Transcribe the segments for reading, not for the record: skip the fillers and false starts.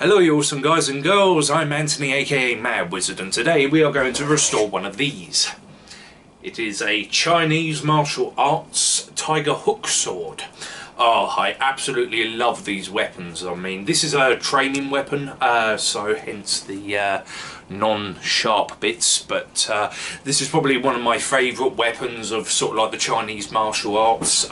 Hello you awesome guys and girls, I'm Anthony aka Mad Wizard, and today we are going to restore one of these. It is a Chinese martial arts Tiger Hook Sword. Oh, I absolutely love these weapons. I mean, this is a training weapon, so hence the non-sharp bits, but this is probably one of my favourite weapons of sort of like the Chinese martial arts,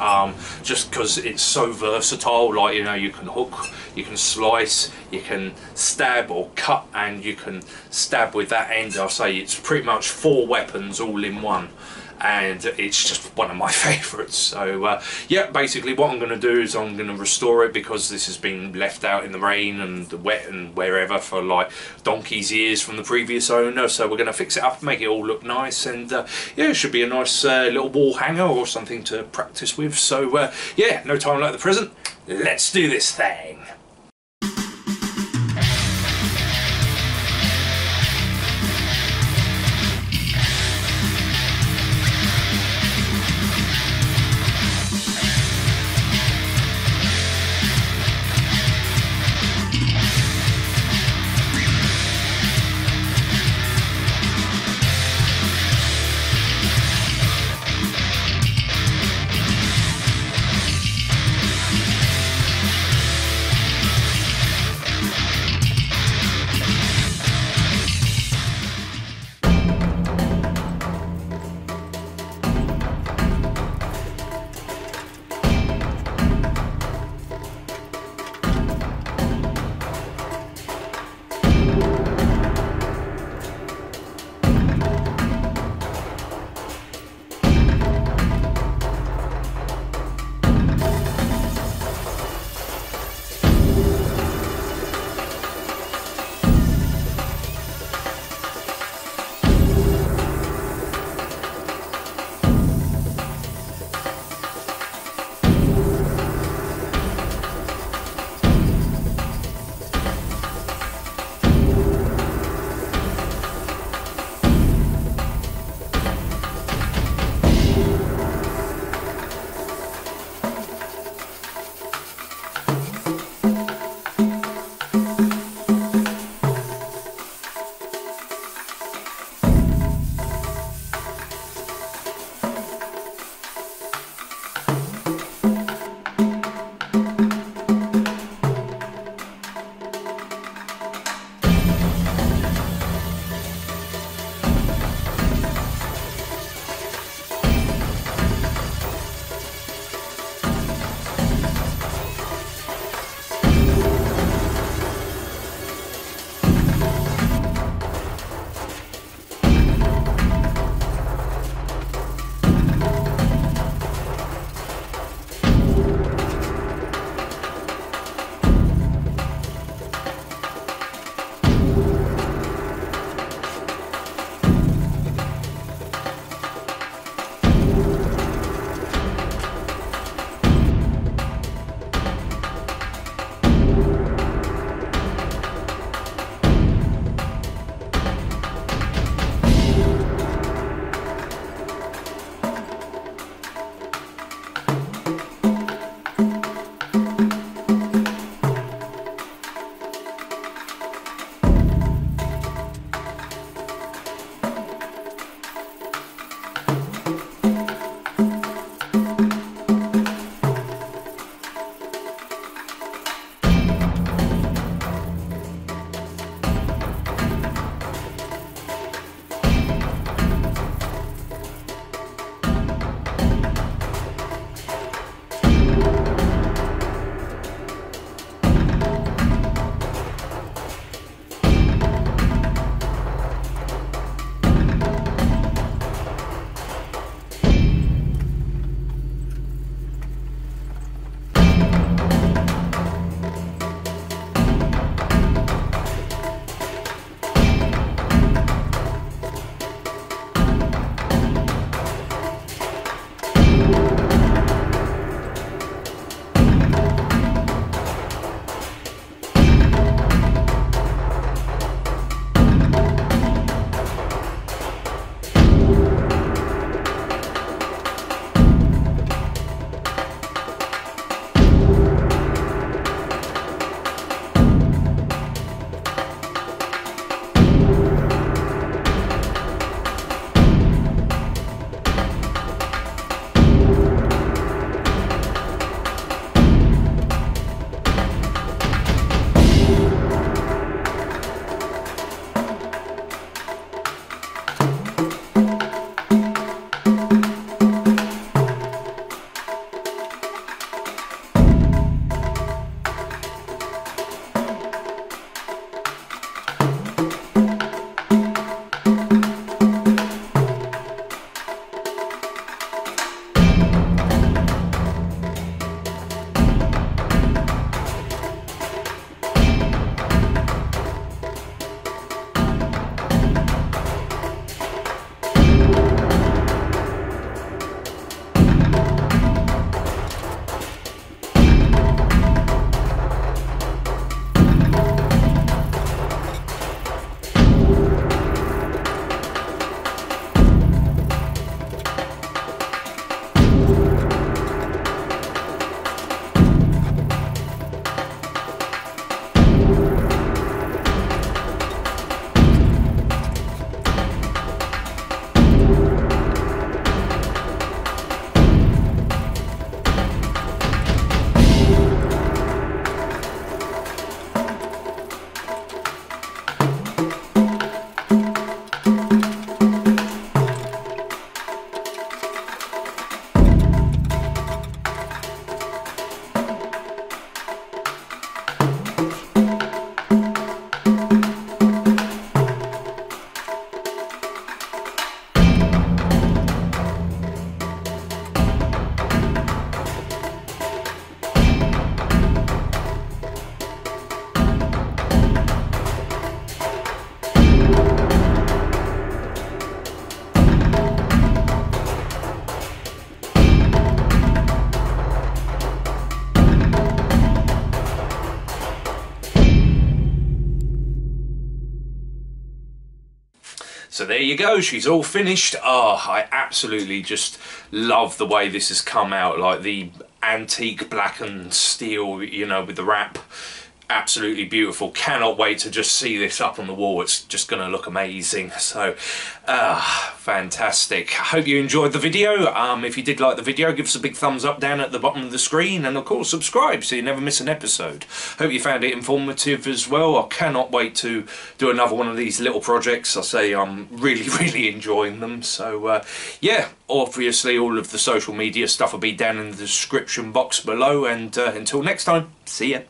just because it's so versatile. Like, you know, you can hook, you can slice, you can stab or cut, and you can stab with that end. I'll say it's pretty much four weapons all in one, and it's just one of my favourites. So yeah, basically what I'm going to do is I'm going to restore it, because this has been left out in the rain and the wet and wherever for like donkey's ears from the previous owner. So we're going to fix it up, make it all look nice, and yeah, it should be a nice little wall hanger or something to practice with. So yeah, no time like the present, let's do this thing. So there you go, she's all finished. Oh, I absolutely just love the way this has come out, like the antique blackened steel, you know, with the wrap. Absolutely beautiful. Cannot wait to just see this up on the wall. It's just going to look amazing. So fantastic. I hope you enjoyed the video. If you did like the video, give us a big thumbs up down at the bottom of the screen, and of course subscribe so you never miss an episode. Hope you found it informative as well. I cannot wait to do another one of these little projects. I say I'm really enjoying them. So yeah, obviously all of the social media stuff will be down in the description box below, and until next time, see ya.